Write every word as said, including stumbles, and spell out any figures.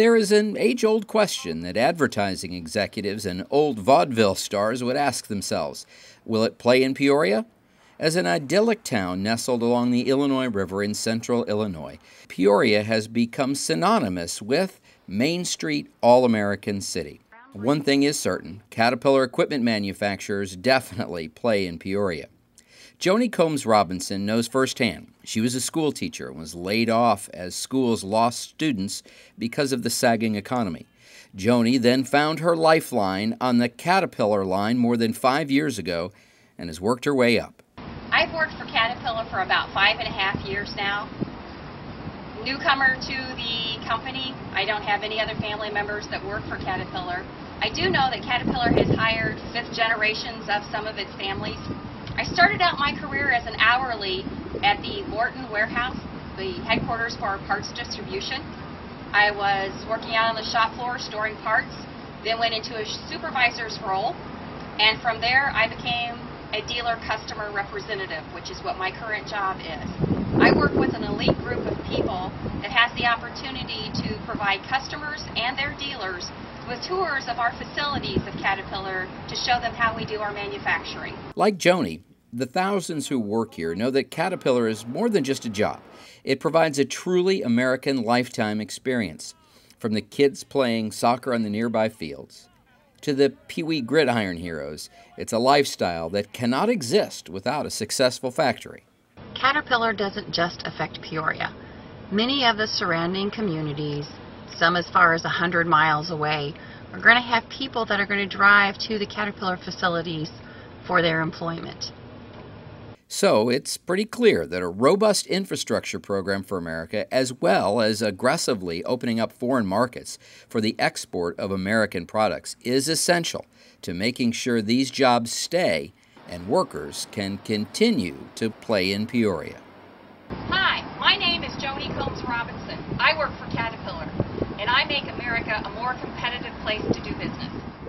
There is an age-old question that advertising executives and old vaudeville stars would ask themselves. Will it play in Peoria? As an idyllic town nestled along the Illinois River in central Illinois, Peoria has become synonymous with Main Street All-American City. One thing is certain, Caterpillar equipment manufacturers definitely play in Peoria. Joni Combs-Robinson knows firsthand. She was a school teacher and was laid off as schools lost students because of the sagging economy. Joni then found her lifeline on the Caterpillar line more than five years ago and has worked her way up. I've worked for Caterpillar for about five and a half years now. Newcomer to the company, I don't have any other family members that work for Caterpillar. I do know that Caterpillar has hired fifth generations of some of its families. I started out my career as an hourly at the Morton Warehouse, the headquarters for our parts distribution. I was working out on the shop floor storing parts, then went into a supervisor's role, and from there I became a dealer customer representative, which is what my current job is. I work with an elite group of people that has the opportunity to provide customers and their dealers with tours of our facilities of Caterpillar to show them how we do our manufacturing. Like Joni, the thousands who work here know that Caterpillar is more than just a job. It provides a truly American lifetime experience, from the kids playing soccer on the nearby fields to the peewee gridiron heroes. It's a lifestyle that cannot exist without a successful factory. Caterpillar doesn't just affect Peoria. Many of the surrounding communities, some as far as one hundred miles away, are going to have people that are going to drive to the Caterpillar facilities for their employment. So it's pretty clear that a robust infrastructure program for America, as well as aggressively opening up foreign markets for the export of American products, is essential to making sure these jobs stay and workers can continue to play in Peoria. Hi, my name is Joni Combs-Robinson. I work for Caterpillar, and I make America a more competitive place to do business.